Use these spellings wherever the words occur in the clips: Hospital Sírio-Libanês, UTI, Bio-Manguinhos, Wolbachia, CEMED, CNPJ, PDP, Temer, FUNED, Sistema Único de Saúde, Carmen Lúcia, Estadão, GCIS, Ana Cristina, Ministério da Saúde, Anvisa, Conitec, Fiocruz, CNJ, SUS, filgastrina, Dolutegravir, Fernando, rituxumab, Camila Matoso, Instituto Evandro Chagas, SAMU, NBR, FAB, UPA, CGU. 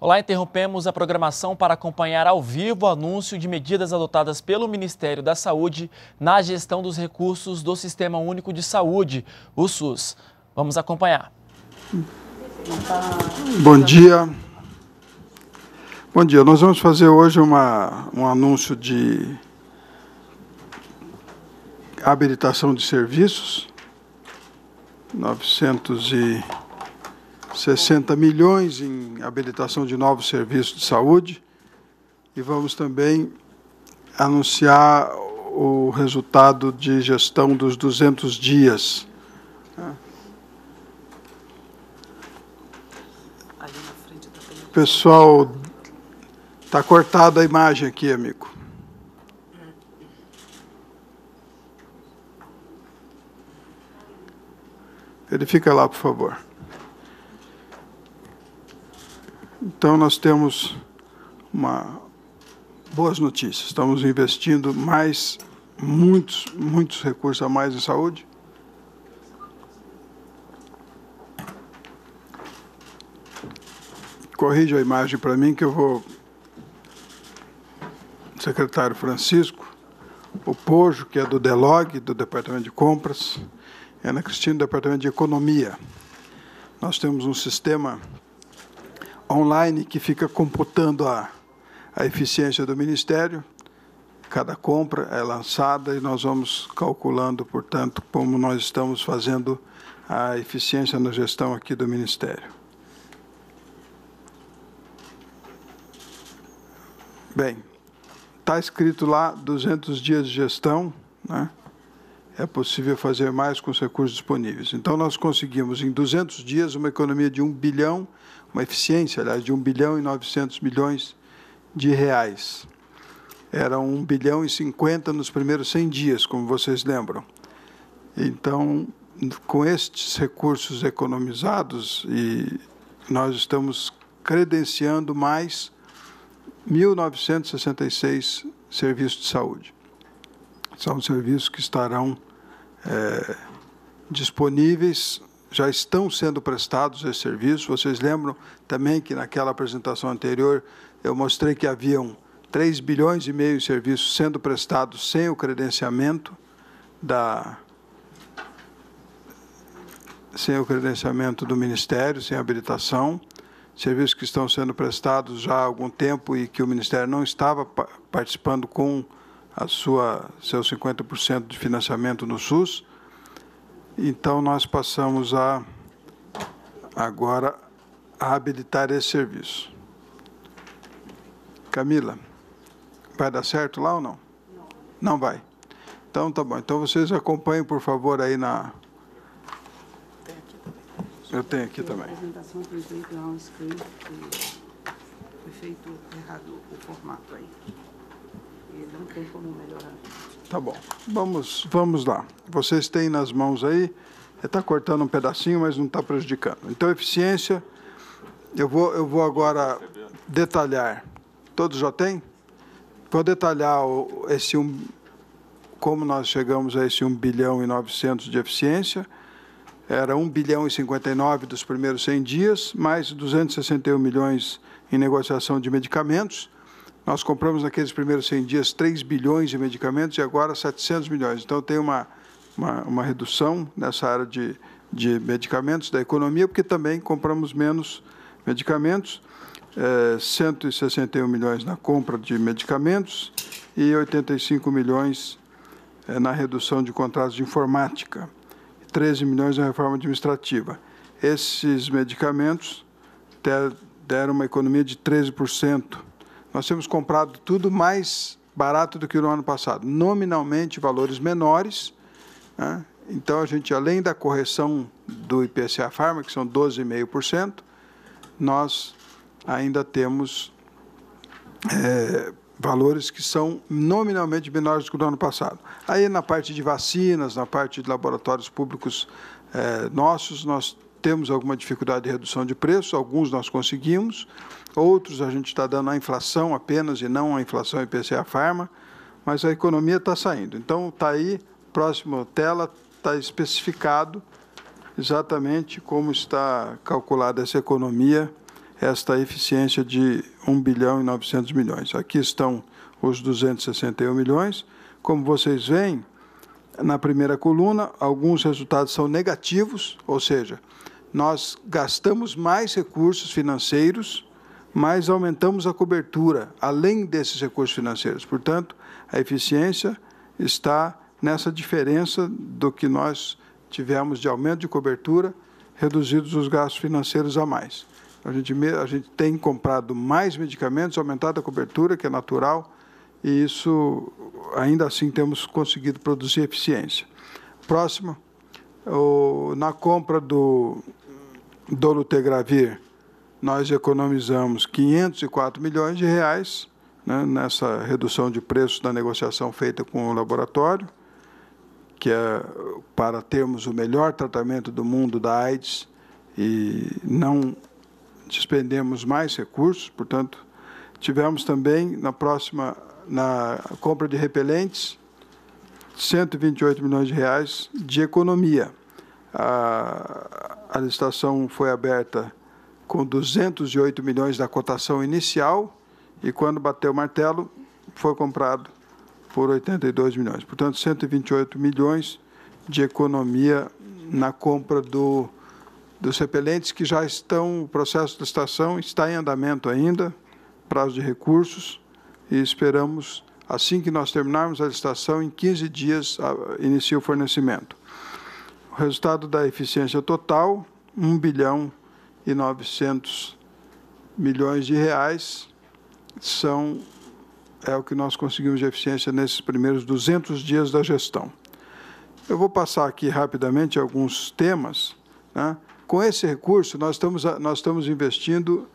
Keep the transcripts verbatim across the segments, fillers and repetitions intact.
Olá, interrompemos a programação para acompanhar ao vivo o anúncio de medidas adotadas pelo Ministério da Saúde na gestão dos recursos do Sistema Único de Saúde, o SUS. Vamos acompanhar. Bom dia. Bom dia. Nós vamos fazer hoje uma, um anúncio de habilitação de serviços, novecentos e sessenta milhões em habilitação de novos serviços de saúde, e vamos também anunciar o resultado de gestão dos duzentos dias. Pessoal, está cortada a imagem aqui, amigo. Verifica lá, por favor. Então, nós temos uma boas notícias. Estamos investindo mais, muitos, muitos recursos a mais em saúde. Corrige a imagem para mim, que eu vou... Secretário Francisco, o Pojo, que é do DELOG, do Departamento de Compras, Ana Cristina, do Departamento de Economia. Nós temos um sistema online que fica computando a, a eficiência do Ministério. Cada compra é lançada e nós vamos calculando, portanto, como nós estamos fazendo a eficiência na gestão aqui do Ministério. Bem, está escrito lá duzentos dias de gestão, né? É possível fazer mais com os recursos disponíveis. Então, nós conseguimos, em duzentos dias, uma economia de um bilhão, uma eficiência, aliás, de um bilhão e novecentos milhões de reais. Era um bilhão e cinquenta nos primeiros cem dias, como vocês lembram. Então, com estes recursos economizados, e nós estamos credenciando mais mil novecentos e sessenta e seis serviços de saúde. São serviços que estarão é, disponíveis, já estão sendo prestados esses serviços. Vocês lembram também que naquela apresentação anterior eu mostrei que haviam três bilhões e meio de serviços sendo prestados sem o credenciamento da sem o credenciamento do Ministério, sem habilitação, serviços que estão sendo prestados já há algum tempo e que o Ministério não estava participando com a sua, seus cinquenta por cento de financiamento no SUS. Então, nós passamos a, agora, a habilitar esse serviço. Camila, vai dar certo lá ou não? Não. Não vai. Então, tá bom. Então, vocês acompanhem, por favor, aí na... Eu tenho aqui também. Eu tenho aqui também. Foi feito errado o formato aí. Não tem como melhorar. Tá bom. Vamos, vamos lá. Vocês têm nas mãos aí. Está cortando um pedacinho, mas não está prejudicando. Então, eficiência, eu vou, eu vou agora detalhar. Todos já têm? Vou detalhar o, esse um, como nós chegamos a esse um bilhão e novecentos de eficiência. Era um bilhão e cinquenta e nove dos primeiros cem dias, mais duzentos e sessenta e um milhões em negociação de medicamentos. Nós compramos naqueles primeiros cem dias três bilhões de medicamentos e agora setecentos milhões. Então, tem uma, uma, uma redução nessa área de, de medicamentos, da economia, porque também compramos menos medicamentos, é, cento e sessenta e um milhões na compra de medicamentos e oitenta e cinco milhões é, na redução de contratos de informática, treze milhões na reforma administrativa. Esses medicamentos deram uma economia de treze por cento. Nós temos comprado tudo mais barato do que no ano passado, nominalmente valores menores, né? Então, a gente, além da correção do I P C A Pharma, que são doze vírgula cinco por cento, nós ainda temos é, valores que são nominalmente menores do que no ano passado. Aí, na parte de vacinas, na parte de laboratórios públicos é, nossos, nós temos alguma dificuldade de redução de preço, alguns nós conseguimos, outros a gente está dando a inflação apenas e não a inflação I P C A Pharma, mas a economia está saindo. Então, está aí, próxima tela, está especificado exatamente como está calculada essa economia, esta eficiência de um bilhão e novecentos milhões. Aqui estão os duzentos e sessenta e um milhões. Como vocês veem, na primeira coluna, alguns resultados são negativos, ou seja, nós gastamos mais recursos financeiros, mas aumentamos a cobertura, além desses recursos financeiros. Portanto, a eficiência está nessa diferença do que nós tivemos de aumento de cobertura, reduzidos os gastos financeiros a mais. A gente, a gente tem comprado mais medicamentos, aumentado a cobertura, que é natural, e isso, ainda assim, temos conseguido produzir eficiência. Próximo, o, na compra do Dolutegravir, nós economizamos quinhentos e quatro milhões de reais, né, nessa redução de preço da negociação feita com o laboratório, que é para termos o melhor tratamento do mundo da AIDS e não despendemos mais recursos. Portanto, tivemos também na próxima, na compra de repelentes, cento e vinte e oito milhões de reais de economia. A, a licitação foi aberta com duzentos e oito milhões da cotação inicial, e quando bateu o martelo, foi comprado por oitenta e dois milhões. Portanto, cento e vinte e oito milhões de economia na compra do, dos repelentes, que já estão, o processo de licitação está em andamento ainda, prazo de recursos, e esperamos, assim que nós terminarmos a licitação, em quinze dias, inicia o fornecimento. O resultado da eficiência total, um bilhão e novecentos milhões de reais, são, é o que nós conseguimos de eficiência nesses primeiros duzentos dias da gestão. Eu vou passar aqui rapidamente alguns temas, né? Com esse recurso, nós estamos, nós estamos investindo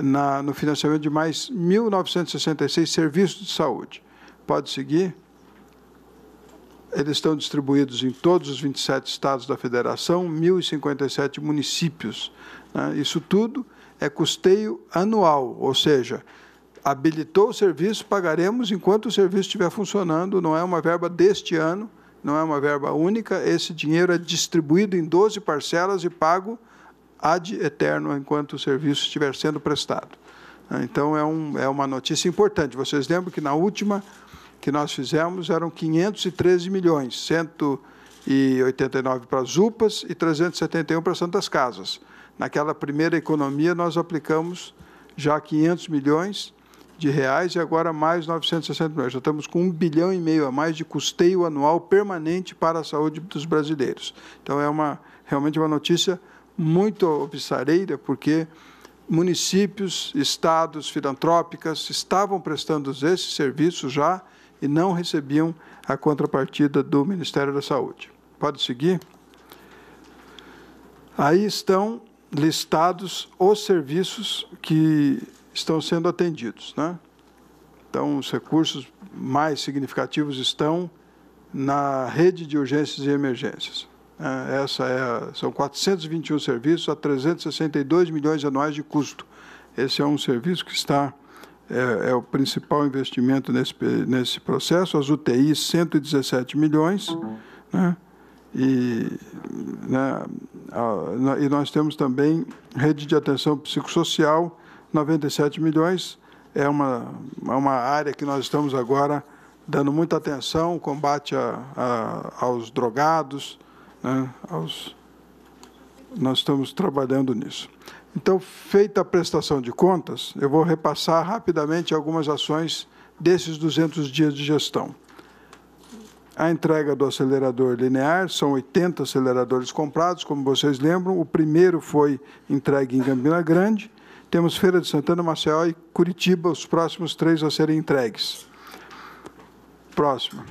na, no financiamento de mais mil novecentos e sessenta e seis serviços de saúde. Pode seguir. Eles estão distribuídos em todos os vinte e sete estados da federação, mil e cinquenta e sete municípios. Né? Isso tudo é custeio anual, ou seja, habilitou o serviço, pagaremos enquanto o serviço estiver funcionando, não é uma verba deste ano, não é uma verba única, esse dinheiro é distribuído em doze parcelas e pago ad eterno enquanto o serviço estiver sendo prestado. Então, é, um, é uma notícia importante. Vocês lembram que na última que nós fizemos eram quinhentos e treze milhões, cento e oitenta e nove para as U P As e trezentos e setenta e um para as Santas Casas. Naquela primeira economia, nós aplicamos já quinhentos milhões, de reais, e agora mais novecentos e sessenta milhões. Já estamos com um bilhão e meio a mais de custeio anual permanente para a saúde dos brasileiros. Então, é uma, realmente uma notícia muito alvissareira, porque municípios, estados, filantrópicas estavam prestando esses serviços já e não recebiam a contrapartida do Ministério da Saúde. Pode seguir? Aí estão listados os serviços que estão sendo atendidos, né? Então, os recursos mais significativos estão na rede de urgências e emergências. Essa é a, são quatrocentos e vinte e um serviços a trezentos e sessenta e dois milhões anuais de custo. Esse é um serviço que está, é, é o principal investimento nesse, nesse processo. As U T Is, cento e dezessete milhões, né? E, né, a, e nós temos também rede de atenção psicossocial, noventa e sete milhões, é uma, uma área que nós estamos agora dando muita atenção, combate a, a, aos drogados, né, aos, nós estamos trabalhando nisso. Então, feita a prestação de contas, eu vou repassar rapidamente algumas ações desses duzentos dias de gestão. A entrega do acelerador linear, são oitenta aceleradores comprados, como vocês lembram, o primeiro foi entregue em Campina Grande. Temos Feira de Santana, Maceió e Curitiba, os próximos três a serem entregues. Próximo.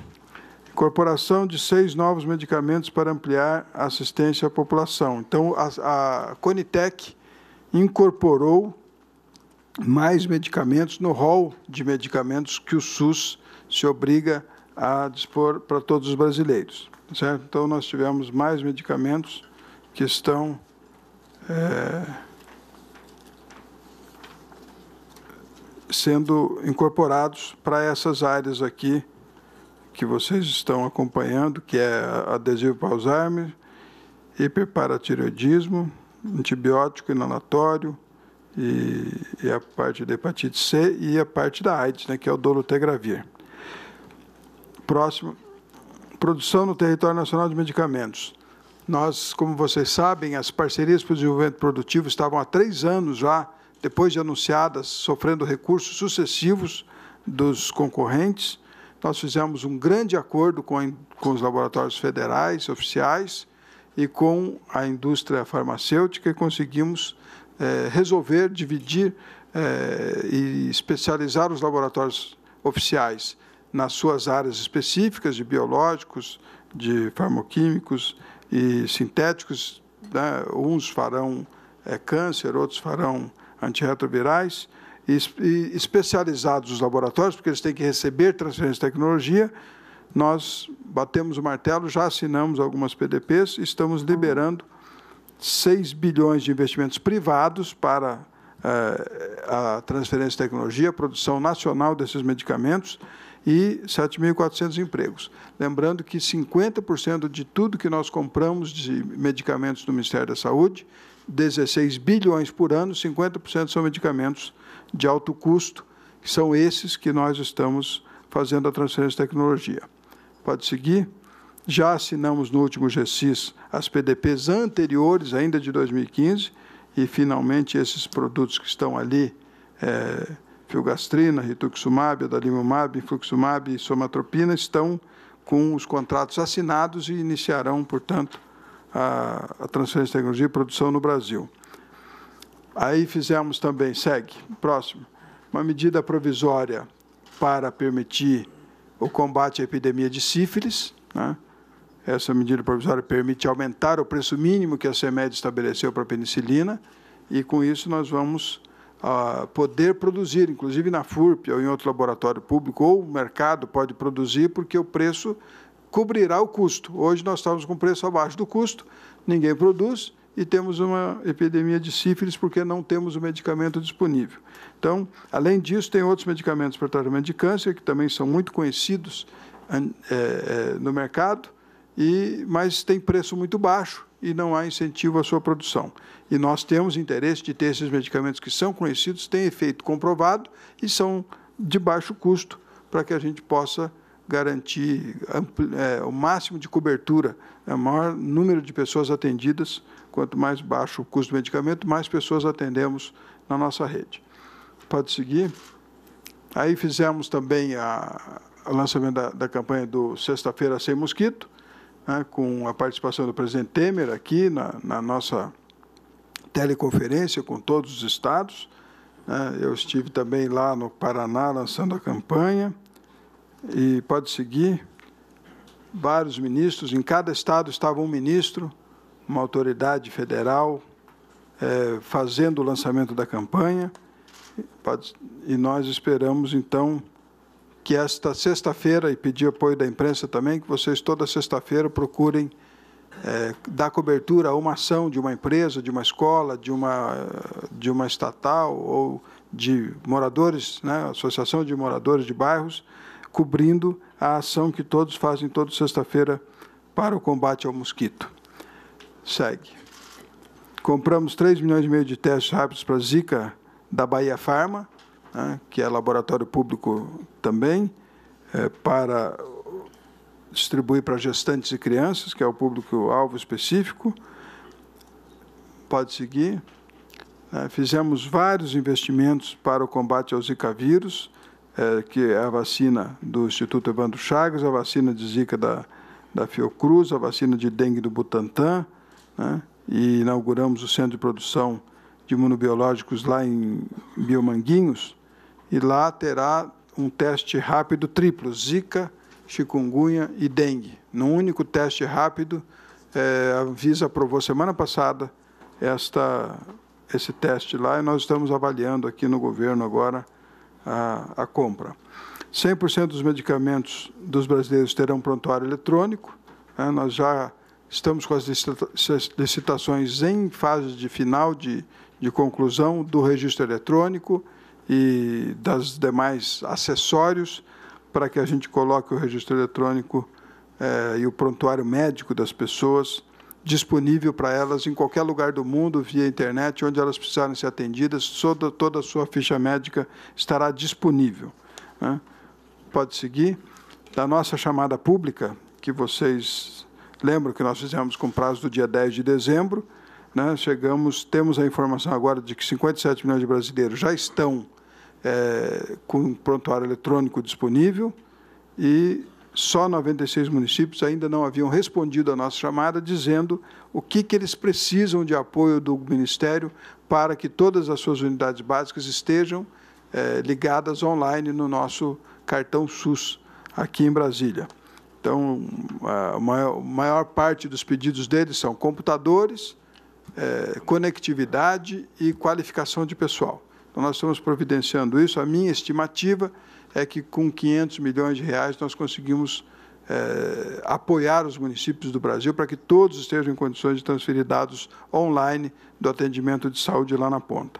Incorporação de seis novos medicamentos para ampliar a assistência à população. Então, a, a Conitec incorporou mais medicamentos no rol de medicamentos que o SUS se obriga a dispor para todos os brasileiros. Certo? Então, nós tivemos mais medicamentos que estão... É, sendo incorporados para essas áreas aqui que vocês estão acompanhando, que é adesivo para Alzheimer, hiperparatireoidismo, antibiótico inalatório, e, e a parte da hepatite C e a parte da AIDS, né, que é o dolutegravir. Próximo, produção no território nacional de medicamentos. Nós, como vocês sabem, as parcerias para o desenvolvimento produtivo estavam há três anos já, depois de anunciadas, sofrendo recursos sucessivos dos concorrentes. Nós fizemos um grande acordo com, com os laboratórios federais, oficiais, e com a indústria farmacêutica, e conseguimos É, resolver, dividir é, e especializar os laboratórios oficiais nas suas áreas específicas de biológicos, de farmoquímicos e sintéticos. Né? Uns farão é, câncer, outros farão antirretrovirais, e, e especializados os laboratórios, porque eles têm que receber transferência de tecnologia. Nós batemos o martelo, já assinamos algumas P D Ps, estamos liberando seis bilhões de investimentos privados para eh, a transferência de tecnologia, a produção nacional desses medicamentos e sete mil e quatrocentos empregos. Lembrando que cinquenta por cento de tudo que nós compramos de medicamentos do Ministério da Saúde, dezesseis bilhões por ano, cinquenta por cento são medicamentos de alto custo, que são esses que nós estamos fazendo a transferência de tecnologia. Pode seguir? Já assinamos no último G C I S as P D Ps anteriores, ainda de dois mil e quinze, e, finalmente, esses produtos que estão ali, é, filgastrina, rituxumab, adalimumab, influxumab e somatropina, estão com os contratos assinados e iniciarão, portanto, a, a transferência de tecnologia e produção no Brasil. Aí fizemos também, segue, próximo, uma medida provisória para permitir o combate à epidemia de sífilis, né? Essa medida provisória permite aumentar o preço mínimo que a CEMED estabeleceu para a penicilina, e, com isso, nós vamos ah, poder produzir, inclusive na FURP ou em outro laboratório público, ou o mercado pode produzir, porque o preço cobrirá o custo. Hoje nós estamos com preço abaixo do custo, ninguém produz, e temos uma epidemia de sífilis porque não temos o medicamento disponível. Então, além disso, tem outros medicamentos para tratamento de câncer, que também são muito conhecidos no mercado, e, mas tem preço muito baixo e não há incentivo à sua produção. E nós temos interesse de ter esses medicamentos que são conhecidos, têm efeito comprovado e são de baixo custo, para que a gente possa garantir é, o máximo de cobertura, o maior número de pessoas atendidas. Quanto mais baixo o custo do medicamento, mais pessoas atendemos na nossa rede. Pode seguir. Aí fizemos também a... o lançamento da, da campanha do Sexta-feira Sem Mosquito, né, com a participação do presidente Temer aqui na, na nossa teleconferência com todos os estados. Né. Eu estive também lá no Paraná lançando a campanha. E pode seguir, vários ministros, em cada estado estava um ministro, uma autoridade federal, é, fazendo o lançamento da campanha. Pode, e nós esperamos, então, que esta sexta-feira, e pedir apoio da imprensa também, que vocês toda sexta-feira procurem é, dar cobertura a uma ação de uma empresa, de uma escola, de uma, de uma estatal, ou de moradores, né, associação de moradores de bairros, cobrindo a ação que todos fazem toda sexta-feira para o combate ao mosquito. Segue. Compramos três milhões e meio de testes rápidos para Zika da Bahiafarma, que é laboratório público também, é, para distribuir para gestantes e crianças, que é o público-alvo específico. Pode seguir. É, fizemos vários investimentos para o combate ao Zika vírus, é, que é a vacina do Instituto Evandro Chagas, a vacina de Zika da, da Fiocruz, a vacina de dengue do Butantan, né, e inauguramos o centro de produção de imunobiológicos lá em Bio-Manguinhos, e lá terá um teste rápido triplo, Zika, chikungunya e dengue. Num único teste rápido, é, a Anvisa aprovou semana passada esta, esse teste lá, e nós estamos avaliando aqui no governo agora a, a compra. cem por cento dos medicamentos dos brasileiros terão prontuário eletrônico. Né? Nós já estamos com as licitações em fase de final de, de conclusão do registro eletrônico e das demais acessórios, para que a gente coloque o registro eletrônico eh, e o prontuário médico das pessoas disponível para elas em qualquer lugar do mundo, via internet, onde elas precisarem ser atendidas, toda, toda a sua ficha médica estará disponível, né? Pode seguir. Da nossa chamada pública, que vocês lembram que nós fizemos com prazo do dia dez de dezembro, né? Chegamos, temos a informação agora de que cinquenta e sete milhões de brasileiros já estão é, com um prontuário eletrônico disponível e só noventa e seis municípios ainda não haviam respondido à nossa chamada, dizendo o que, que eles precisam de apoio do Ministério para que todas as suas unidades básicas estejam é, ligadas online no nosso cartão SUS aqui em Brasília. Então, a maior, maior parte dos pedidos deles são computadores, é, conectividade e qualificação de pessoal. Então, nós estamos providenciando isso. A minha estimativa é que, com quinhentos milhões de reais, nós conseguimos é, apoiar os municípios do Brasil para que todos estejam em condições de transferir dados online do atendimento de saúde lá na ponta.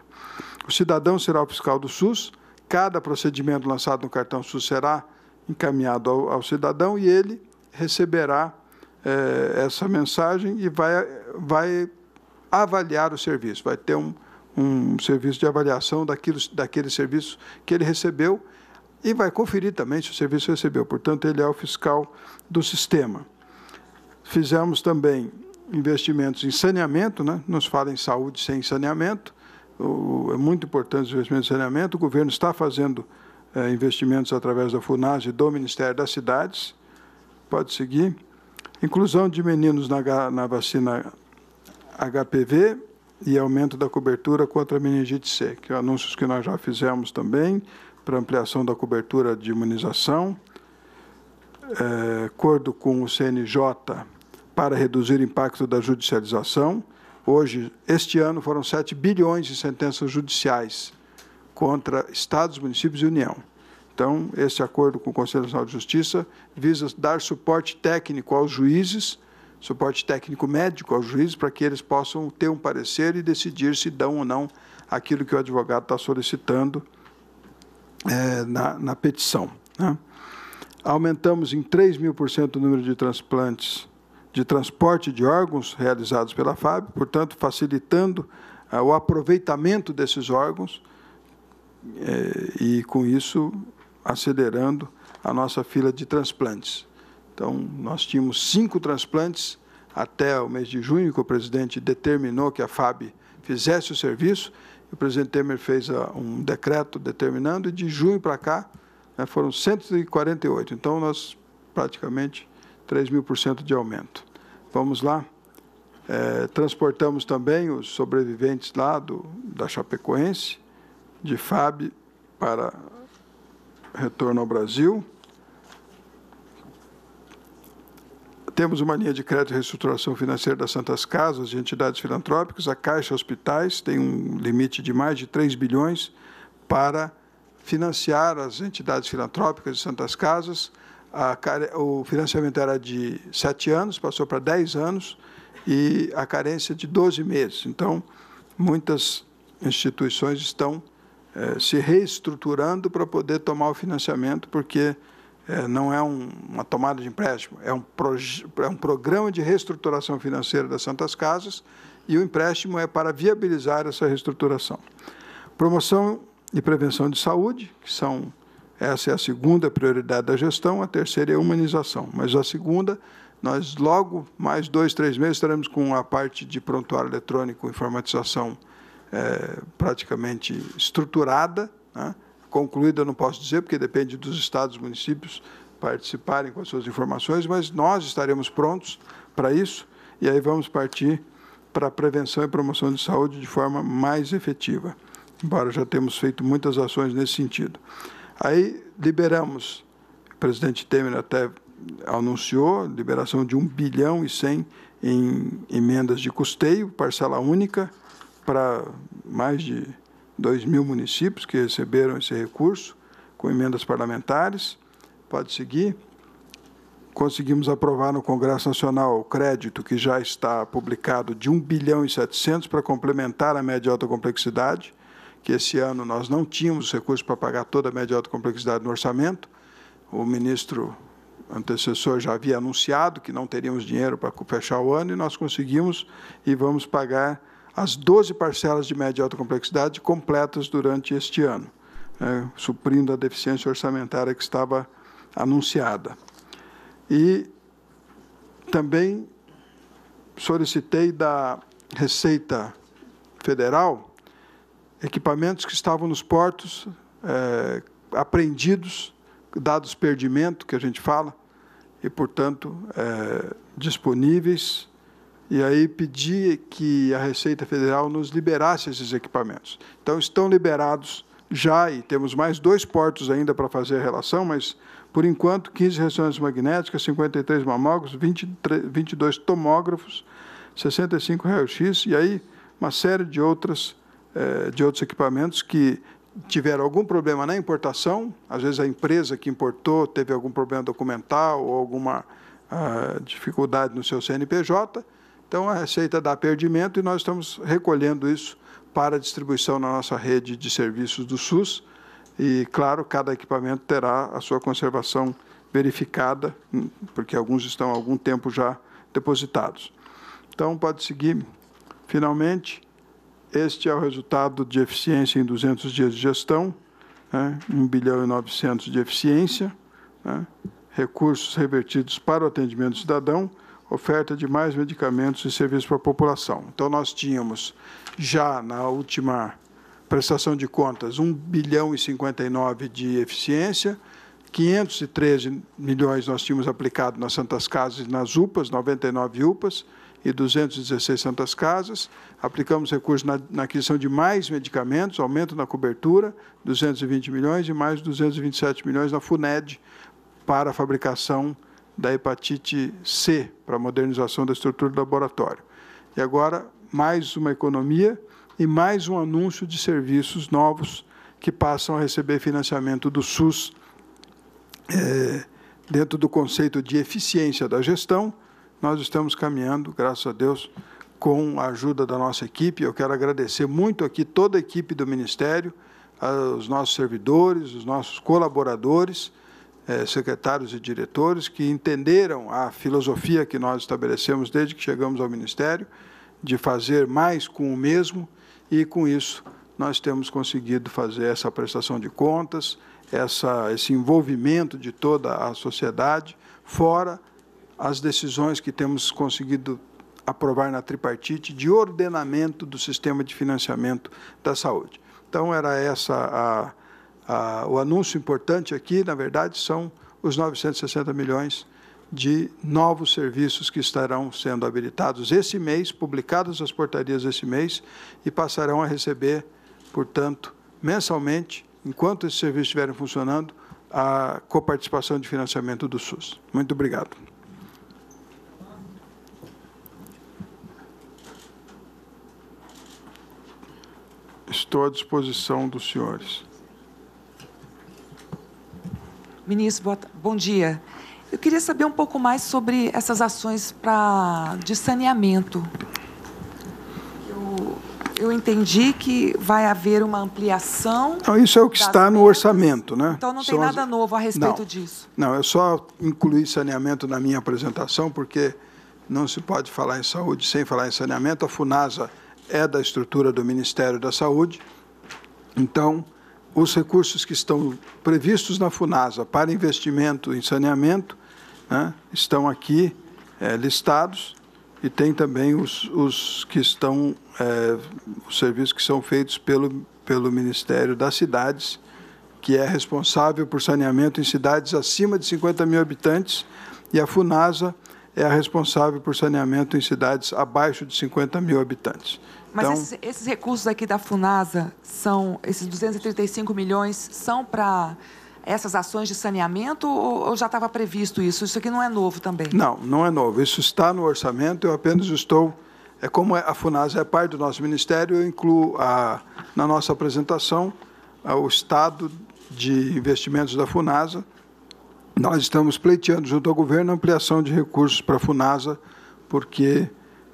O cidadão será o fiscal do SUS. Cada procedimento lançado no cartão SUS será encaminhado ao, ao cidadão e ele receberá é, essa mensagem e vai, vai avaliar o serviço, vai ter um, um serviço de avaliação daquilo, daquele serviço que ele recebeu, e vai conferir também se o serviço recebeu. Portanto, ele é o fiscal do sistema. Fizemos também investimentos em saneamento, né? Nos fala em saúde sem saneamento. O, é muito importante os investimentos em saneamento. O governo está fazendo é, investimentos através da FUNASA e do Ministério das Cidades. Pode seguir. Inclusão de meninos na, na vacina H P V e aumento da cobertura contra a meningite C, que é anúncios que nós já fizemos também, para ampliação da cobertura de imunização, é, acordo com o C N J para reduzir o impacto da judicialização. Hoje, este ano, foram sete bilhões de sentenças judiciais contra estados, municípios e União. Então, esse acordo com o Conselho Nacional de Justiça visa dar suporte técnico aos juízes, suporte técnico médico aos juízes, para que eles possam ter um parecer e decidir se dão ou não aquilo que o advogado está solicitando É, na, na petição, né? Aumentamos em três mil por cento o número de transplantes, de transporte de órgãos realizados pela F A B, portanto, facilitando ah, o aproveitamento desses órgãos é, e, com isso, acelerando a nossa fila de transplantes. Então, nós tínhamos cinco transplantes até o mês de junho, que o presidente determinou que a F A B fizesse o serviço. O presidente Temer fez um decreto determinando, e de junho para cá foram cento e quarenta e oito. Então, nós praticamente três mil por cento de aumento. Vamos lá. É, transportamos também os sobreviventes lá do, da Chapecoense, de F A B, para retorno ao Brasil. Temos uma linha de crédito e reestruturação financeira das Santas Casas e entidades filantrópicas. A Caixa Hospitais tem um limite de mais de três bilhões para financiar as entidades filantrópicas e Santas Casas. A, o financiamento era de sete anos, passou para dez anos, e a carência de doze meses. Então, muitas instituições estão eh, se reestruturando para poder tomar o financiamento, porque É, não é um, uma tomada de empréstimo, é um, proje, é um programa de reestruturação financeira das Santas Casas, e o empréstimo é para viabilizar essa reestruturação. Promoção e prevenção de saúde, que são, essa é a segunda prioridade da gestão, a terceira é a humanização. Mas a segunda, nós logo, mais dois, três meses, estaremos com a parte de prontuário eletrônico, informatização é, praticamente estruturada, né? Concluída, eu não posso dizer, porque depende dos estados e municípios participarem com as suas informações, mas nós estaremos prontos para isso, e aí vamos partir para a prevenção e promoção de saúde de forma mais efetiva, embora já temos feito muitas ações nesse sentido. Aí liberamos, o presidente Temer até anunciou, liberação de um bilhão e cem em emendas de custeio, parcela única, para mais de dois mil municípios que receberam esse recurso, com emendas parlamentares. Pode seguir. Conseguimos aprovar no Congresso Nacional o crédito, que já está publicado, de um bilhão e setecentos, para complementar a média e alta complexidade, que esse ano nós não tínhamos recursos para pagar toda a média e alta complexidade no orçamento. o ministro antecessor já havia anunciado que não teríamos dinheiro para fechar o ano, e nós conseguimos, e vamos pagar as doze parcelas de média e alta complexidade completas durante este ano, né, suprindo a deficiência orçamentária que estava anunciada. E também solicitei da Receita Federal equipamentos que estavam nos portos, é, apreendidos, dados perdimento, que a gente fala, e, portanto, é, disponíveis, e aí pedi que a Receita Federal nos liberasse esses equipamentos. Então, estão liberados já, e temos mais dois portos ainda para fazer a relação, mas, por enquanto, quinze ressonâncias magnéticas, cinquenta e três mamógrafos, vinte e três, vinte e dois tomógrafos, sessenta e cinco raio-x, e aí uma série de outras é, de outros equipamentos que tiveram algum problema na importação, às vezes a empresa que importou teve algum problema documental ou alguma ah, dificuldade no seu C N P J, então a Receita dá perdimento e nós estamos recolhendo isso para distribuição na nossa rede de serviços do SUS, e, claro, cada equipamento terá a sua conservação verificada, porque alguns estão há algum tempo já depositados. Então, pode seguir. Finalmente, este é o resultado de eficiência em duzentos dias de gestão, né? um bilhão e novecentos de eficiência, né? Recursos revertidos para o atendimento do cidadão, oferta de mais medicamentos e serviços para a população. Então, nós tínhamos já na última prestação de contas um bilhão e cinquenta e nove de eficiência, quinhentos e treze milhões nós tínhamos aplicado nas Santas Casas e nas U P As, noventa e nove U P As, e duzentas e dezesseis Santas Casas, aplicamos recursos na, na aquisição de mais medicamentos, aumento na cobertura, duzentos e vinte milhões, e mais duzentos e vinte e sete milhões na FUNED para a fabricação da hepatite C, para a modernização da estrutura do laboratório. E agora, mais uma economia e mais um anúncio de serviços novos que passam a receber financiamento do SUS, é, dentro do conceito de eficiência da gestão. Nós estamos caminhando, graças a Deus, com a ajuda da nossa equipe. Eu quero agradecer muito aqui toda a equipe do Ministério, os nossos servidores, os nossos colaboradores, secretários e diretores, que entenderam a filosofia que nós estabelecemos desde que chegamos ao Ministério, de fazer mais com o mesmo, e, com isso, nós temos conseguido fazer essa prestação de contas, essa, esse envolvimento de toda a sociedade, fora as decisões que temos conseguido aprovar na tripartite de ordenamento do sistema de financiamento da saúde. Então, era essa a, a, o anúncio importante aqui, na verdade, são os novecentos e sessenta milhões de novos serviços que estarão sendo habilitados esse mês, publicadas as portarias esse mês, e passarão a receber, portanto, mensalmente, enquanto esses serviços estiverem funcionando, a coparticipação de financiamento do SUS. Muito obrigado. Estou à disposição dos senhores. Ministro, bom dia. Eu queria saber um pouco mais sobre essas ações pra, de saneamento. Eu, eu entendi que vai haver uma ampliação... Então, isso é o que está no orçamento, né? Então, não tem nada novo a respeito disso. Não, eu só incluí saneamento na minha apresentação, porque não se pode falar em saúde sem falar em saneamento. A FUNASA é da estrutura do Ministério da Saúde, então os recursos que estão previstos na FUNASA para investimento em saneamento, né, estão aqui é, listados, e tem também os, os que estão, é, os serviços que são feitos pelo, pelo Ministério das Cidades, que é responsável por saneamento em cidades acima de cinquenta mil habitantes, e a FUNASA é a responsável por saneamento em cidades abaixo de cinquenta mil habitantes. Mas então, esses, esses recursos aqui da FUNASA, são, esses duzentos e trinta e cinco milhões, são para essas ações de saneamento, ou, ou já estava previsto isso? Isso aqui não é novo também? Não, não é novo. Isso está no orçamento, eu apenas estou... É como a FUNASA é parte do nosso Ministério, eu incluo a, na nossa apresentação a, o estado de investimentos da FUNASA. Nós estamos pleiteando junto ao governo a ampliação de recursos para a FUNASA, porque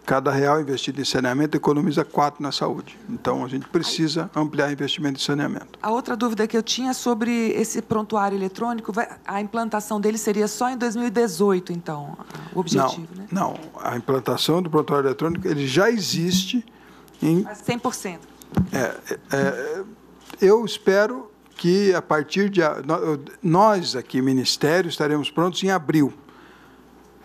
Cada real investido em saneamento economiza quatro na saúde. Então, a gente precisa ampliar o investimento em saneamento. A outra dúvida que eu tinha sobre esse prontuário eletrônico, a implantação dele seria só em dois mil e dezoito, então, o objetivo, não, né? Não, a implantação do prontuário eletrônico, ele já existe em... Mas cem por cento. É, é, eu espero que, a partir de... Nós, aqui, Ministério, estaremos prontos em abril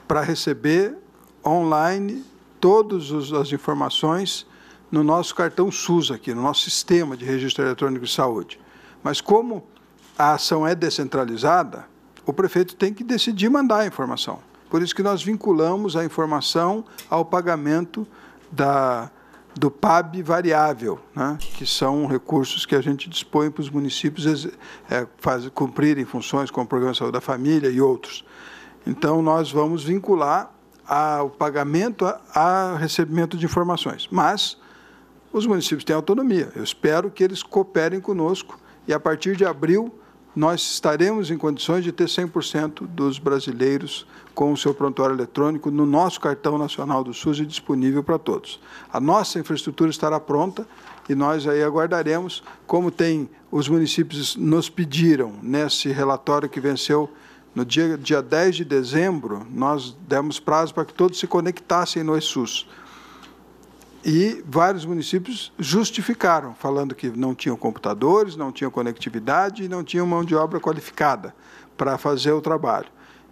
para receber online... todas as informações no nosso cartão SUS aqui, no nosso sistema de registro eletrônico de saúde. Mas como a ação é descentralizada, o prefeito tem que decidir mandar a informação. Por isso que nós vinculamos a informação ao pagamento da, do P A B variável, né? Que são recursos que a gente dispõe para os municípios é, faz, cumprirem funções como o Programa de Saúde da Família e outros. Então, nós vamos vincular ao pagamento, ao recebimento de informações. Mas os municípios têm autonomia. Eu espero que eles cooperem conosco e, a partir de abril, nós estaremos em condições de ter cem por cento dos brasileiros com o seu prontuário eletrônico no nosso cartão nacional do SUS e disponível para todos. A nossa infraestrutura estará pronta e nós aí aguardaremos, como tem os municípios nos pediram nesse relatório que venceu. No dia, dia dez de dezembro, nós demos prazo para que todos se conectassem no SUS. E vários municípios justificaram, falando que não tinham computadores, não tinham conectividade e não tinham mão de obra qualificada para fazer o trabalho.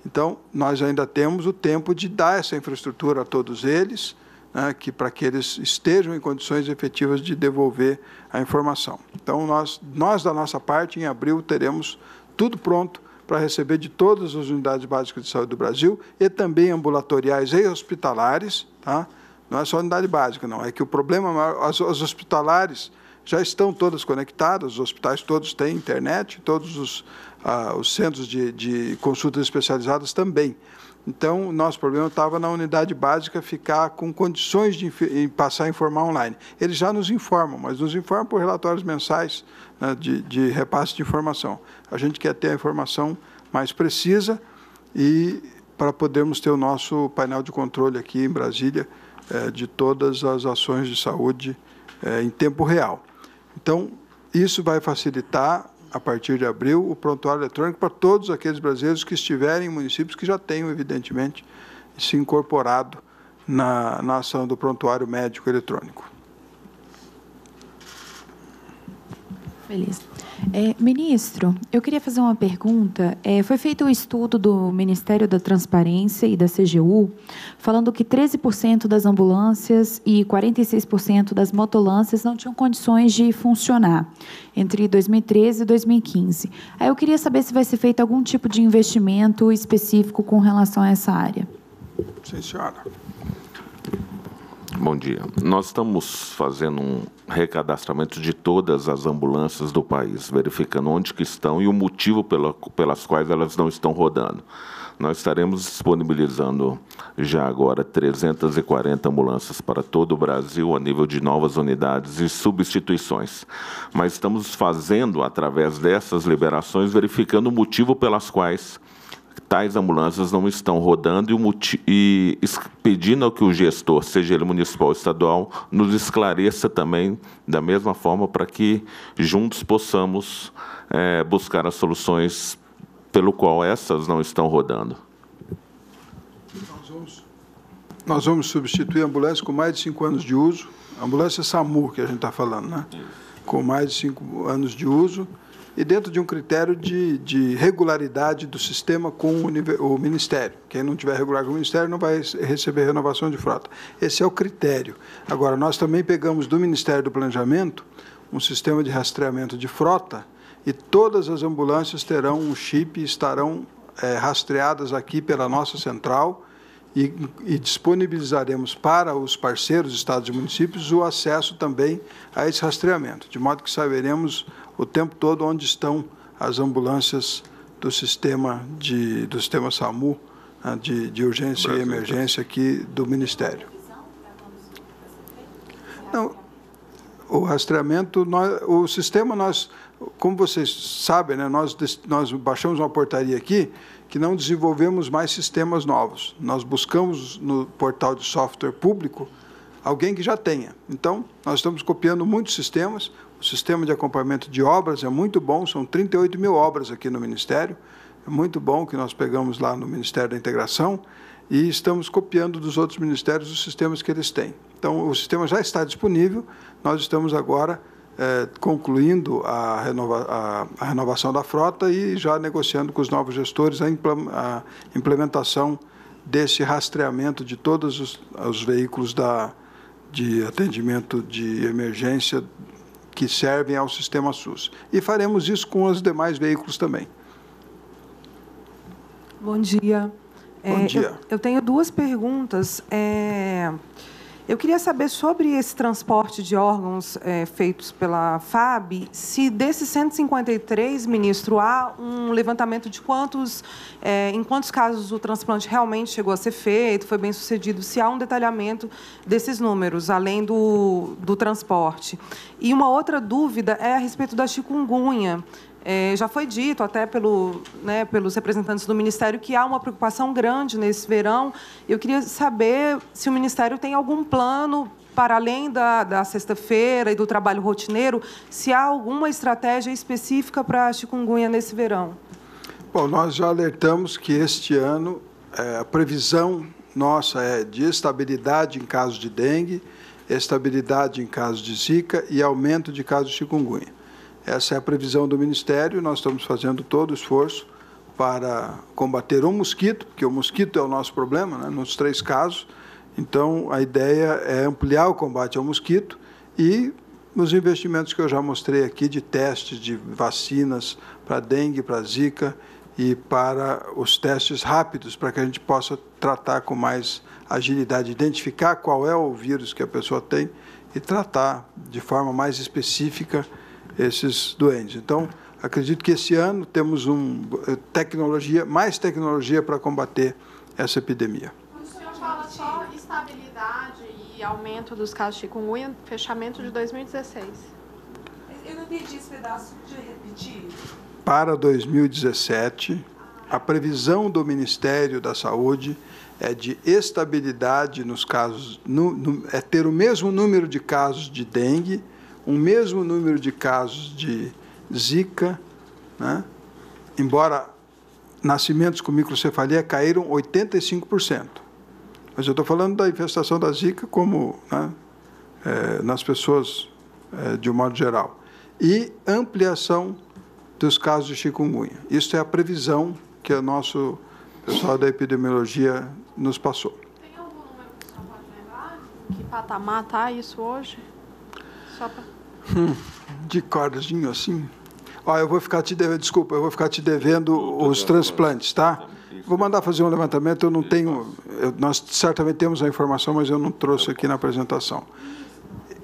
Então, nós ainda temos o tempo de dar essa infraestrutura a todos eles, né, que, para que eles estejam em condições efetivas de devolver a informação. Então, nós, nós da nossa parte, em abril, teremos tudo pronto para receber de todas as unidades básicas de saúde do Brasil e também ambulatoriais e hospitalares, tá? Não é só unidade básica, não. É que o problema maior, as, as hospitalares já estão todas conectadas, os hospitais todos têm internet, todos os, ah, os centros de, de consultas especializadas também. Então, o nosso problema estava na unidade básica ficar com condições de inf- passar a informar online. Eles já nos informam, mas nos informam por relatórios mensais, né, de, de repasse de informação. A gente quer ter a informação mais precisa e para podermos ter o nosso painel de controle aqui em Brasília é, de todas as ações de saúde é, em tempo real. Então, isso vai facilitar... a partir de abril, o prontuário eletrônico para todos aqueles brasileiros que estiverem em municípios que já tenham, evidentemente, se incorporado na, na ação do prontuário médico eletrônico. Beleza. É, ministro, eu queria fazer uma pergunta. É, foi feito um estudo do Ministério da Transparência e da C G U, falando que treze por cento das ambulâncias e quarenta e seis por cento das motolâncias não tinham condições de funcionar entre dois mil e treze e dois mil e quinze. Aí eu queria saber se vai ser feito algum tipo de investimento específico com relação a essa área. Sim, senhora. Bom dia. Nós estamos fazendo um recadastramento de todas as ambulâncias do país, verificando onde que estão e o motivo pela, pelas quais elas não estão rodando. Nós estaremos disponibilizando já agora trezentas e quarenta ambulâncias para todo o Brasil a nível de novas unidades e substituições. Mas estamos fazendo, através dessas liberações, verificando o motivo pelas quais tais ambulâncias não estão rodando e, e pedindo que o gestor, seja ele municipal ou estadual, nos esclareça também da mesma forma para que juntos possamos é, buscar as soluções pelo qual essas não estão rodando. Nós vamos, nós vamos substituir a ambulância com mais de cinco anos de uso, a ambulância SAMU que a gente está falando, né? Com mais de cinco anos de uso, e dentro de um critério de, de regularidade do sistema com o, nível, o Ministério. Quem não tiver regular com o Ministério não vai receber renovação de frota. Esse é o critério. Agora, nós também pegamos do Ministério do Planejamento um sistema de rastreamento de frota e todas as ambulâncias terão um chip e estarão é, rastreadas aqui pela nossa central e, e disponibilizaremos para os parceiros, estados e municípios, o acesso também a esse rastreamento, de modo que saberemos o tempo todo onde estão as ambulâncias do sistema, de, do sistema SAMU, de, de urgência e emergência aqui do Ministério. Não, o rastreamento, nós, o sistema, nós, como vocês sabem, né, nós, nós baixamos uma portaria aqui que não desenvolvemos mais sistemas novos. Nós buscamos no portal de software público alguém que já tenha. Então, nós estamos copiando muitos sistemas. O sistema de acompanhamento de obras é muito bom, são trinta e oito mil obras aqui no Ministério. É muito bom que nós pegamos lá no Ministério da Integração e estamos copiando dos outros ministérios os sistemas que eles têm. Então, o sistema já está disponível, nós estamos agora é, concluindo a, renova, a, a renovação da frota e já negociando com os novos gestores a, impl, a implementação desse rastreamento de todos os, os veículos da, de atendimento de emergência que servem ao sistema SUS. E faremos isso com os demais veículos também. Bom dia. Bom dia. É, eu, eu tenho duas perguntas. É, eu queria saber sobre esse transporte de órgãos é, feitos pela F A B, se desses cento e cinquenta e três, ministro, há um levantamento de quantos, é, em quantos casos o transplante realmente chegou a ser feito, foi bem sucedido, se há um detalhamento desses números, além do, do transporte. E uma outra dúvida é a respeito da chikungunya. É, já foi dito até pelo, né, pelos representantes do Ministério que há uma preocupação grande nesse verão. Eu queria saber se o Ministério tem algum plano, para além da, da sexta-feira e do trabalho rotineiro, se há alguma estratégia específica para a chikungunya nesse verão. Bom, nós já alertamos que este ano é, a previsão nossa é de estabilidade em casos de dengue, estabilidade em casos de zika e aumento de casos de chikungunya. Essa é a previsão do Ministério, nós estamos fazendo todo o esforço para combater o mosquito, porque o mosquito é o nosso problema, né, nos três casos. Então, a ideia é ampliar o combate ao mosquito e nos investimentos que eu já mostrei aqui de testes de vacinas para dengue, para zika e para os testes rápidos, para que a gente possa tratar com mais agilidade, identificar qual é o vírus que a pessoa tem e tratar de forma mais específica esses doentes. Então, acredito que esse ano temos um, tecnologia, mais tecnologia para combater essa epidemia. O senhor fala só estabilidade e aumento dos casos de chikungunya, fechamento de dois mil e dezesseis. Eu não entendi esse pedaço, de repetir. Para dois mil e dezessete, a previsão do Ministério da Saúde é de estabilidade nos casos, no, no, é ter o mesmo número de casos de dengue, o mesmo número de casos de zika, né? Embora nascimentos com microcefalia caíram oitenta e cinco por cento. Mas eu estou falando da infestação da zika como, né, é, nas pessoas é, de um modo geral. E ampliação dos casos de chikungunya. Isso é a previsão que o nosso pessoal da epidemiologia nos passou. Tem algum número que você pode levar? Que patamar está isso hoje? Só para... Hum, de cordinho assim. Ó, eu vou ficar te devendo, desculpa, eu vou ficar te devendo os transplantes, tá? Vou mandar fazer um levantamento, eu não tenho, eu, nós certamente temos a informação, mas eu não trouxe aqui na apresentação.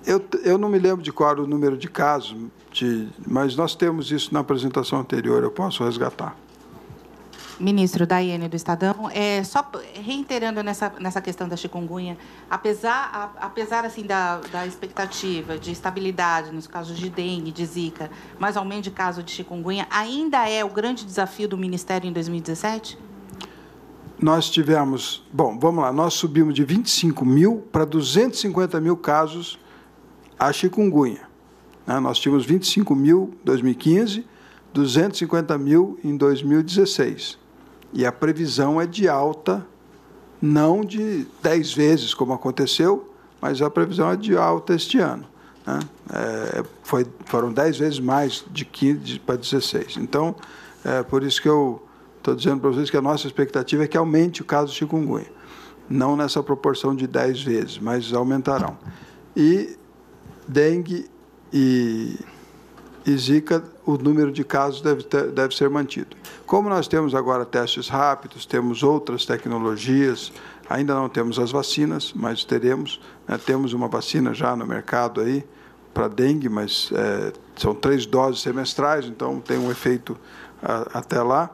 Eu, eu não me lembro de qual era o número de casos, de, mas nós temos isso na apresentação anterior, eu posso resgatar. Ministro, Daiane do Estadão, é, só reiterando nessa, nessa questão da chikungunya, apesar, a, apesar assim, da, da expectativa de estabilidade nos casos de dengue, de zika, mas aumento de caso de chikungunya, ainda é o grande desafio do Ministério em dois mil e dezessete? Nós tivemos... Bom, vamos lá, nós subimos de vinte e cinco mil para duzentos e cinquenta mil casos a chikungunya. Né? Nós tínhamos vinte e cinco mil em dois mil e quinze, duzentos e cinquenta mil em dois mil e dezesseis. E a previsão é de alta, não de dez vezes, como aconteceu, mas a previsão é de alta este ano. Né? É, foi, foram dez vezes mais de quinze para dezesseis. Então, é por isso que eu estou dizendo para vocês que a nossa expectativa é que aumente o caso de chikungunya. Não nessa proporção de dez vezes, mas aumentarão. E dengue e... e zika, o número de casos deve, ter, deve ser mantido. Como nós temos agora testes rápidos, temos outras tecnologias, ainda não temos as vacinas, mas teremos, né, temos uma vacina já no mercado aí para dengue, mas é, são três doses semestrais, então tem um efeito a, até lá.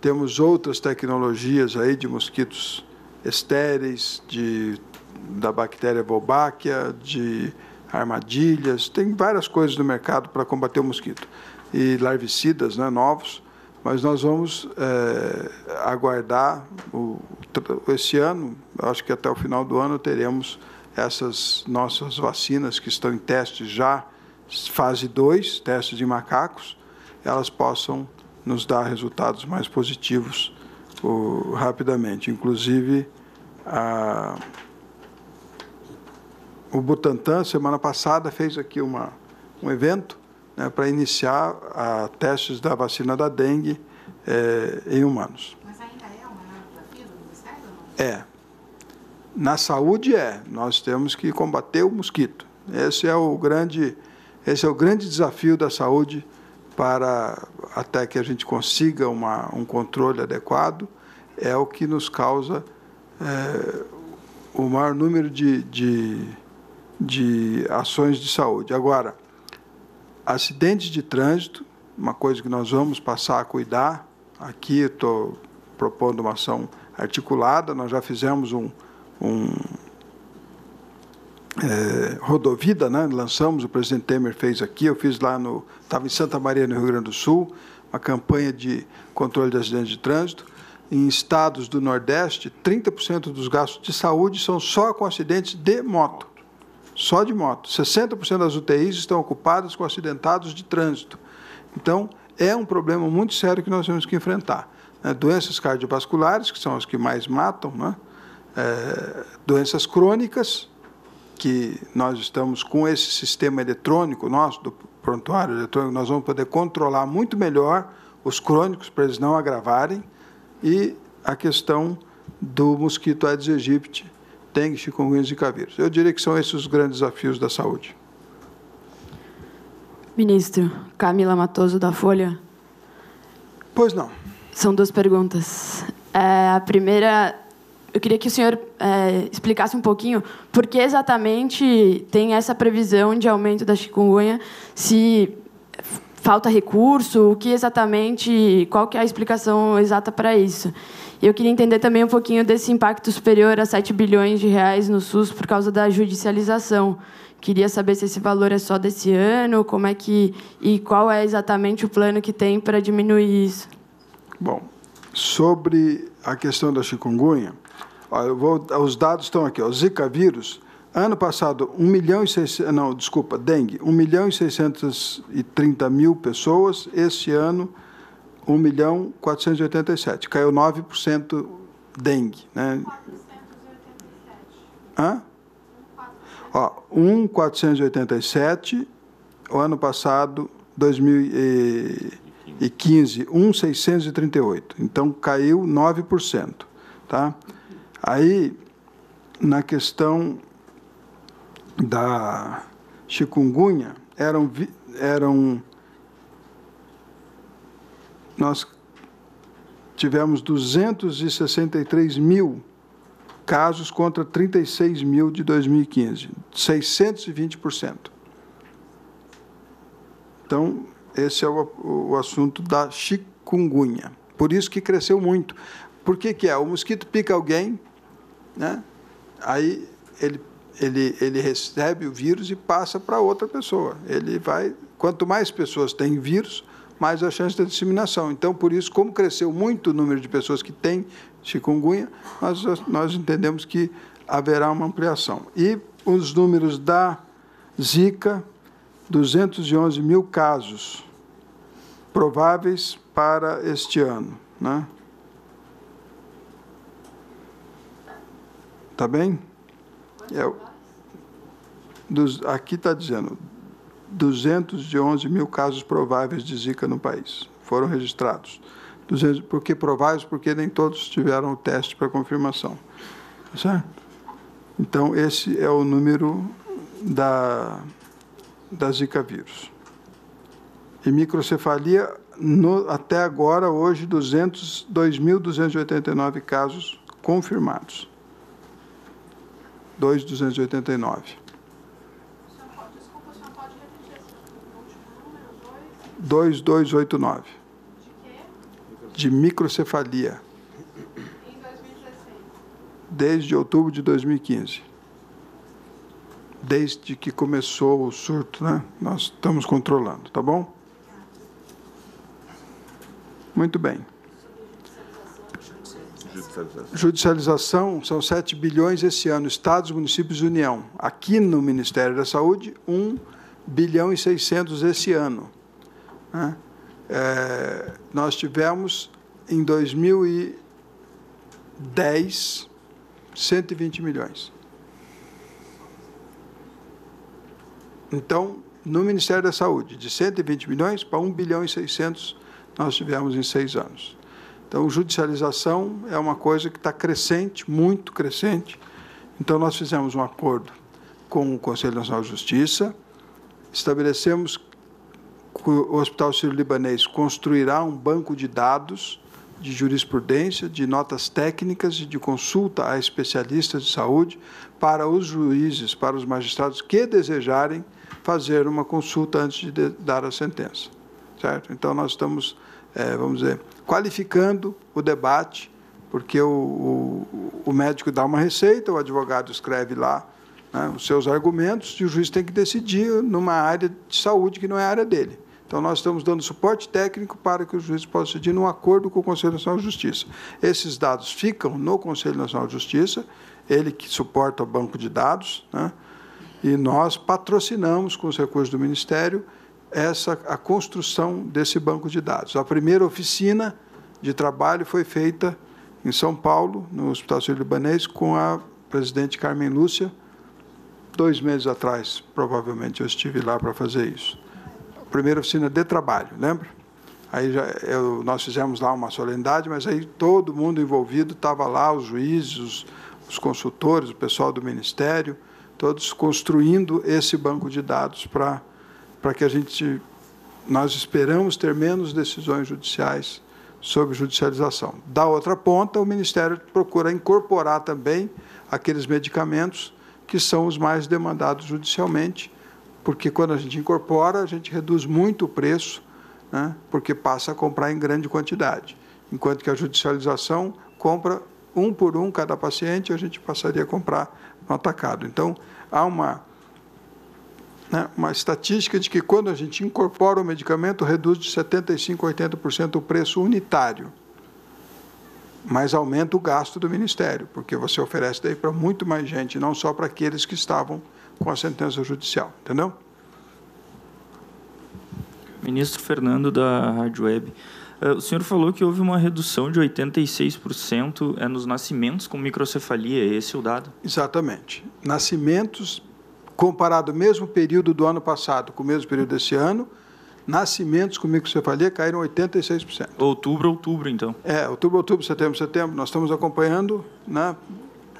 Temos outras tecnologias aí de mosquitos estéreis, de, da bactéria Wolbachia, de armadilhas, tem várias coisas no mercado para combater o mosquito. E larvicidas, né, novos, mas nós vamos é, aguardar o, esse ano, acho que até o final do ano teremos essas nossas vacinas que estão em teste já, fase dois, testes de macacos, elas possam nos dar resultados mais positivos o, rapidamente. Inclusive, a, o Butantan, semana passada, fez aqui uma, um evento, né, para iniciar a, testes da vacina da dengue é, em humanos. Mas ainda é uma vacina do Ministério ou não? É. Na saúde é, nós temos que combater o mosquito. Esse é o grande, esse é o grande desafio da saúde para até que a gente consiga uma, um controle adequado, é o que nos causa é, o maior número de, de, de ações de saúde. Agora, acidentes de trânsito, uma coisa que nós vamos passar a cuidar, aqui eu estou propondo uma ação articulada, nós já fizemos um, um É, rodovida, né? Lançamos, o presidente Temer fez aqui, eu fiz lá no, estava em Santa Maria, no Rio Grande do Sul, uma campanha de controle de acidentes de trânsito. Em estados do Nordeste, trinta por cento dos gastos de saúde são só com acidentes de moto, só de moto. sessenta por cento das U T Is estão ocupadas com acidentados de trânsito. Então, é um problema muito sério que nós temos que enfrentar. Né? Doenças cardiovasculares, que são as que mais matam, né? É, doenças crônicas, que nós estamos com esse sistema eletrônico nosso, do prontuário eletrônico, nós vamos poder controlar muito melhor os crônicos para eles não agravarem, e a questão do mosquito Aedes aegypti, dengue, chikungunya e zika vírus. Eu diria que são esses os grandes desafios da saúde. Ministro, Camila Matoso, da Folha. Pois não. São duas perguntas. É, a primeira... Eu queria que o senhor é, explicasse um pouquinho por que exatamente tem essa previsão de aumento da chikungunya, se falta recurso, o que exatamente, qual que é a explicação exata para isso. Eu queria entender também um pouquinho desse impacto superior a sete bilhões de reais no SUS por causa da judicialização. Queria saber se esse valor é só desse ano, como é que e qual é exatamente o plano que tem para diminuir isso. Bom, sobre a questão da chikungunya, eu vou, os dados estão aqui. O Zika vírus, ano passado, um milhão e seiscentos, não, desculpa, dengue, um milhão e seiscentos e trinta mil pessoas, este ano, um milhão e quatrocentos e oitenta e sete mil. Caiu nove por cento dengue. Né? Hã? um milhão quatrocentos e oitenta e sete mil, o ano passado, dois mil e quinze, um milhão seiscentos e trinta e oito mil. Então, caiu nove por cento. Tá? Aí, na questão da chikungunya, eram, eram, nós tivemos duzentos e sessenta e três mil casos contra trinta e seis mil de dois mil e quinze, seiscentos e vinte por cento. Então, esse é o, o assunto da chikungunya. Por isso que cresceu muito. Por que que é? O mosquito pica alguém... Né? Aí ele, ele, ele recebe o vírus e passa para outra pessoa. Ele vai, quanto mais pessoas têm vírus, mais a chance da disseminação. Então, por isso, como cresceu muito o número de pessoas que têm chikungunya, nós, nós entendemos que haverá uma ampliação. E os números da Zika, duzentos e onze mil casos prováveis para este ano, né? Tá bem? É, dos, aqui está dizendo duzentos e onze mil casos prováveis de Zika no país. Foram registrados. duzentos, porque prováveis, porque nem todos tiveram o teste para confirmação. Certo? Então, esse é o número da, da Zika vírus. E microcefalia, no, até agora, hoje, duzentos e dois mil duzentos e oitenta e nove casos confirmados. dois mil duzentos e oitenta e nove. Desculpa, o senhor pode repetir o último número? dois mil duzentos e oitenta e nove. De quê? De microcefalia. Em dois mil e dezesseis. Desde outubro de dois mil e quinze. desde que começou o surto, né? Nós estamos controlando, tá bom? Muito bem. Judicialização. Judicialização são sete bilhões esse ano, estados, municípios e União. Aqui no Ministério da Saúde, um bilhão e seiscentos esse ano. Né? É, nós tivemos, em dois mil e dez, cento e vinte milhões. Então, no Ministério da Saúde, de cento e vinte milhões para um bilhão e seiscentos, nós tivemos em seis anos. Então, judicialização é uma coisa que está crescente, muito crescente. Então, nós fizemos um acordo com o Conselho Nacional de Justiça, estabelecemos que o Hospital Sírio-Libanês construirá um banco de dados, de jurisprudência, de notas técnicas e de consulta a especialistas de saúde para os juízes, para os magistrados que desejarem fazer uma consulta antes de dar a sentença. Certo? Então, nós estamos, é, vamos dizer, qualificando o debate, porque o, o, o médico dá uma receita, o advogado escreve lá, né, os seus argumentos e o juiz tem que decidir numa área de saúde que não é a área dele. Então, nós estamos dando suporte técnico para que o juiz possa decidir num acordo com o Conselho Nacional de Justiça. Esses dados ficam no Conselho Nacional de Justiça, ele que suporta o banco de dados, né? E nós patrocinamos com os recursos do Ministério essa, a construção desse banco de dados. A primeira oficina de trabalho foi feita em São Paulo, no Hospital Sírio-Libanês, com a presidente Carmen Lúcia, dois meses atrás, provavelmente, eu estive lá para fazer isso. Primeira oficina de trabalho, lembra? Aí já eu, nós fizemos lá uma solenidade, mas aí todo mundo envolvido estava lá, os juízes, os, os consultores, o pessoal do Ministério, todos construindo esse banco de dados para para que a gente, nós esperamos ter menos decisões judiciais sobre judicialização. Da outra ponta, o Ministério procura incorporar também aqueles medicamentos que são os mais demandados judicialmente, porque quando a gente incorpora, a gente reduz muito o preço, né, porque passa a comprar em grande quantidade. Enquanto que a judicialização compra um por um cada paciente, a gente passaria a comprar no atacado. Então, há uma, né, uma estatística de que quando a gente incorpora o medicamento, reduz de setenta e cinco por cento a oitenta por cento o preço unitário, mas aumenta o gasto do Ministério, porque você oferece daí para muito mais gente, não só para aqueles que estavam com a sentença judicial, entendeu? Ministro Fernando, da Rádio Web, o senhor falou que houve uma redução de oitenta e seis por cento nos nascimentos com microcefalia, esse é o dado? Exatamente. Nascimentos, comparado ao mesmo período do ano passado com o mesmo período desse ano, nascimentos com microcefalia caíram oitenta e seis por cento. Outubro, outubro, então. É, outubro, outubro, setembro, setembro. Nós estamos acompanhando, né,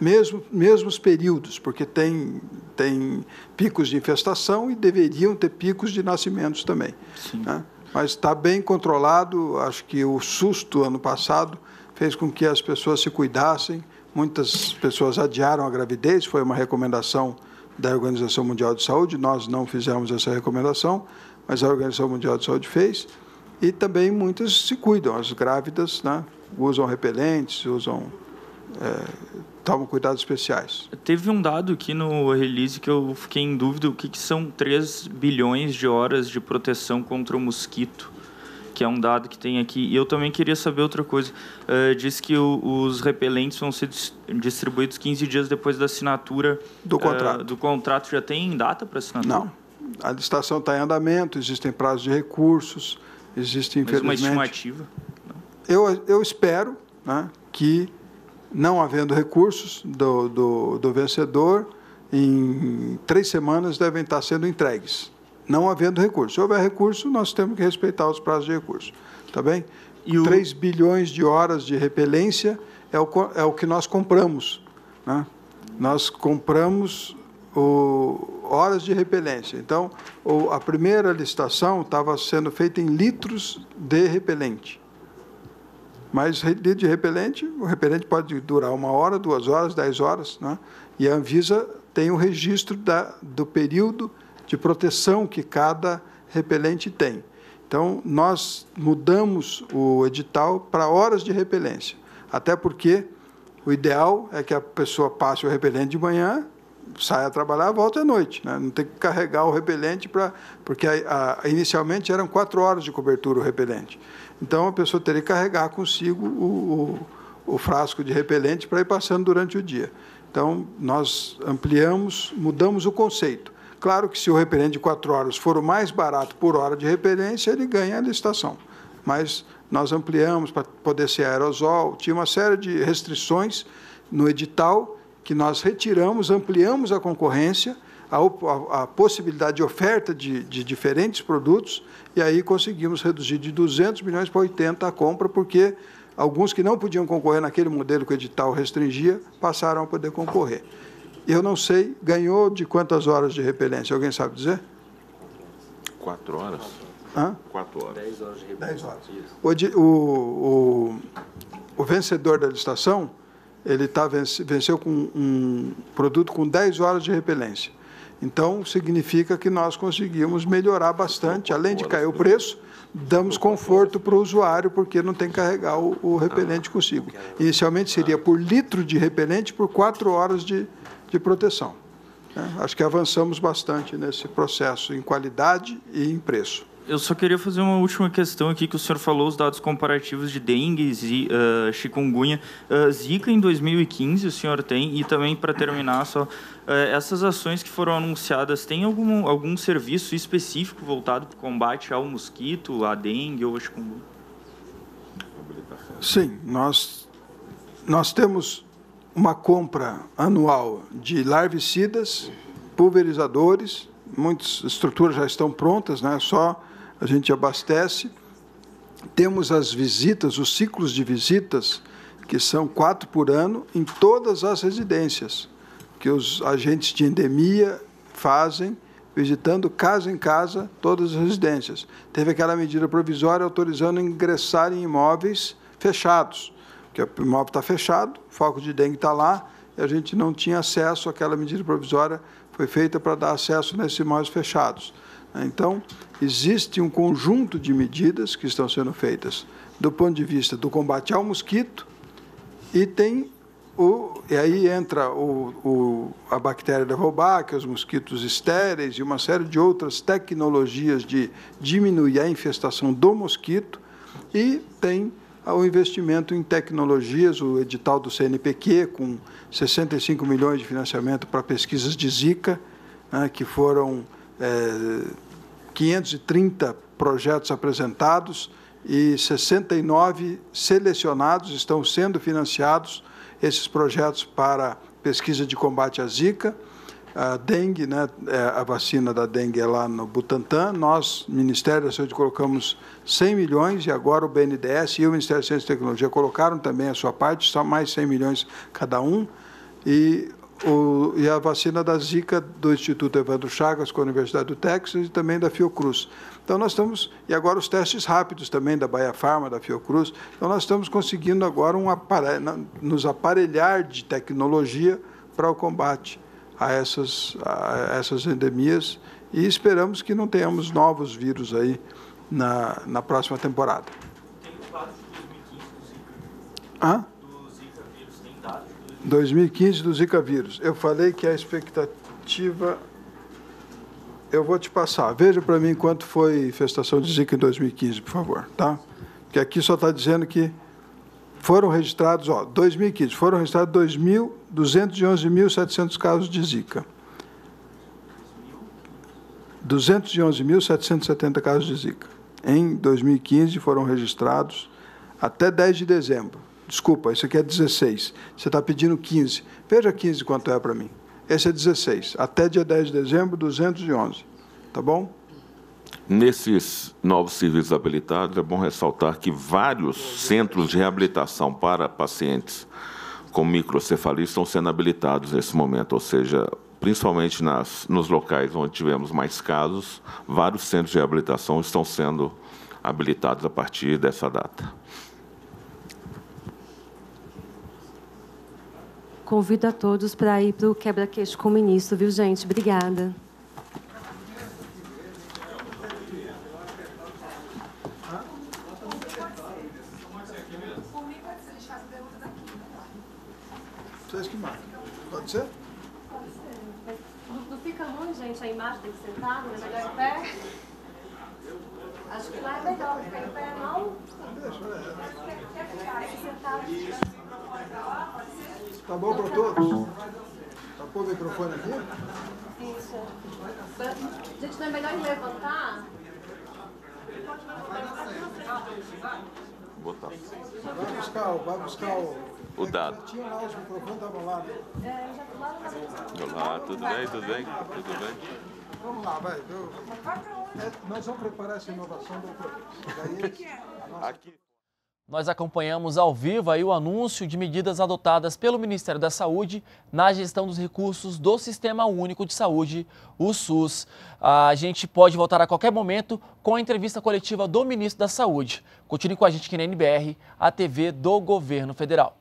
mesmo, mesmos períodos, porque tem, tem picos de infestação e deveriam ter picos de nascimentos também. Sim. Né? Mas está bem controlado. Acho que o susto ano passado fez com que as pessoas se cuidassem. Muitas pessoas adiaram a gravidez, foi uma recomendação da Organização Mundial de Saúde. Nós não fizemos essa recomendação, mas a Organização Mundial de Saúde fez, e também muitas se cuidam, as grávidas, né, usam repelentes, usam, é, tomam cuidados especiais. Teve um dado aqui no release que eu fiquei em dúvida, o que, que são três bilhões de horas de proteção contra o mosquito, que é um dado que tem aqui. E eu também queria saber outra coisa. Uh, diz que o, os repelentes vão ser distribuídos quinze dias depois da assinatura do contrato. Uh, do contrato. Já tem data para assinatura? Não. A licitação está em andamento, existem prazos de recursos, existe, infelizmente... Mas uma estimativa? Eu, eu espero, né, que, não havendo recursos do, do, do vencedor, em três semanas devem estar sendo entregues, não havendo recursos. Se houver recurso, nós temos que respeitar os prazos de recursos. Tá bem? E o... três bilhões de horas de repelência é o, é o que nós compramos. Né? Nós compramos... O, horas de repelência. Então, o, a primeira licitação estava sendo feita em litros de repelente. Mas, litro de repelente, o repelente pode durar uma hora, duas horas, dez horas, né? E a Anvisa tem o registro da, do período de proteção que cada repelente tem. Então, nós mudamos o edital para horas de repelência, até porque o ideal é que a pessoa passe o repelente de manhã, sai a trabalhar, volta à noite, né? Não tem que carregar o repelente, pra, porque a, a, inicialmente eram quatro horas de cobertura o repelente. Então, a pessoa teria que carregar consigo o, o, o frasco de repelente para ir passando durante o dia. Então, nós ampliamos, mudamos o conceito. Claro que se o repelente de quatro horas for o mais barato por hora de repelência, ele ganha a licitação. Mas nós ampliamos para poder ser aerosol, tinha uma série de restrições no edital que nós retiramos, ampliamos a concorrência, a, a, a possibilidade de oferta de, de diferentes produtos, e aí conseguimos reduzir de duzentos milhões para oitenta a compra, porque alguns que não podiam concorrer naquele modelo que o edital restringia, passaram a poder concorrer. Eu não sei, ganhou de quantas horas de repelência? Alguém sabe dizer? Quatro horas. Hã? Quatro horas. Dez horas de repelência. Dez horas. O, o, o vencedor da licitação, ele tá, venceu com um produto com dez horas de repelência. Então, significa que nós conseguimos melhorar bastante, além de cair o preço, damos conforto para o usuário, porque não tem que carregar o, o repelente consigo. Inicialmente, seria por litro de repelente por quatro horas de, de proteção. É, acho que avançamos bastante nesse processo, em qualidade e em preço. Eu só queria fazer uma última questão aqui, que o senhor falou os dados comparativos de dengue e uh, chikungunya. Uh, Zika, em dois mil e quinze, o senhor tem, e também, para terminar, só, uh, essas ações que foram anunciadas, tem algum, algum serviço específico voltado para o combate ao mosquito, à dengue ou à chikungunya? Sim, nós, nós temos uma compra anual de larvicidas, pulverizadores, muitas estruturas já estão prontas, né? Só a gente abastece. Temos as visitas, os ciclos de visitas, que são quatro por ano, em todas as residências, que os agentes de endemia fazem, visitando casa em casa, todas as residências. Teve aquela medida provisória autorizando ingressar em imóveis fechados, porque o imóvel está fechado, o foco de dengue está lá, e a gente não tinha acesso àquela medida provisória, foi feita para dar acesso nesses imóveis fechados. Então, existe um conjunto de medidas que estão sendo feitas do ponto de vista do combate ao mosquito, e tem o, e aí entra o, o, a bactéria da Wolbachia, os mosquitos estéreis e uma série de outras tecnologias de diminuir a infestação do mosquito, e tem o investimento em tecnologias, o edital do C N P Q, com sessenta e cinco milhões de financiamento para pesquisas de Zika, né, que foram é, quinhentos e trinta projetos apresentados e sessenta e nove selecionados, estão sendo financiados esses projetos para pesquisa de combate à Zika. A dengue, né, a vacina da dengue é lá no Butantan. Nós, Ministério da Saúde, colocamos cem milhões, e agora o B N D E S e o Ministério da Ciência e Tecnologia colocaram também a sua parte, só mais cem milhões cada um. E, o, e a vacina da Zika do Instituto Evandro Chagas, com a Universidade do Texas, e também da Fiocruz. Então, nós estamos... E agora os testes rápidos também, da Bahiafarma, da Fiocruz. Então, nós estamos conseguindo agora um aparelho, nos aparelhar de tecnologia para o combate a essas, a essas endemias, e esperamos que não tenhamos novos vírus aí na, na próxima temporada. Tem o dado de dois mil e quinze do Zika? Hã? Do Zika vírus, tem dado de dois mil e quinze do Zika vírus. Eu falei que a expectativa... Eu vou te passar. Veja para mim quanto foi a infestação de Zika em dois mil e quinze, por favor, tá? Porque aqui só está dizendo que foram registrados, ó, dois mil e quinze, foram registrados duzentos e onze mil e setecentos casos de Zika. duzentos e onze mil setecentos e setenta casos de Zika. Em dois mil e quinze foram registrados até dez de dezembro. Desculpa, isso aqui é dezesseis. Você está pedindo quinze. Veja quinze quanto é para mim. Esse é dezesseis. Até dia dez de dezembro, duzentos e onze. Tá bom? Nesses novos serviços habilitados, é bom ressaltar que vários centros de reabilitação para pacientes com microcefalia estão sendo habilitados nesse momento, ou seja, principalmente nas, nos locais onde tivemos mais casos, vários centros de reabilitação estão sendo habilitados a partir dessa data. Convido a todos para ir para o quebra-queixo com o ministro, viu, gente? Obrigada. Pode ser? Pode ser. complica muito, gente, a imagem tem que sentar, não é melhor em pé? Acho que lá é melhor ficar em pé, não? Tá bom para todos? Tapou o microfone aqui? Isso. Gente, não é melhor levantar? Botar. Vai buscar, vai buscar o, o dado. Já tinha lá, os microfones estavam lá. É, já tomaram lá. Olá, tudo bem, tudo bem? Tudo bem? Vamos lá, vai. Eu... É, nós vamos preparar essa inovação do Fiocruz. Aqui. Nós acompanhamos ao vivo aí o anúncio de medidas adotadas pelo Ministério da Saúde na gestão dos recursos do Sistema Único de Saúde, o SUS. A gente pode voltar a qualquer momento com a entrevista coletiva do Ministro da Saúde. Continue com a gente aqui na N B R, a T V do Governo Federal.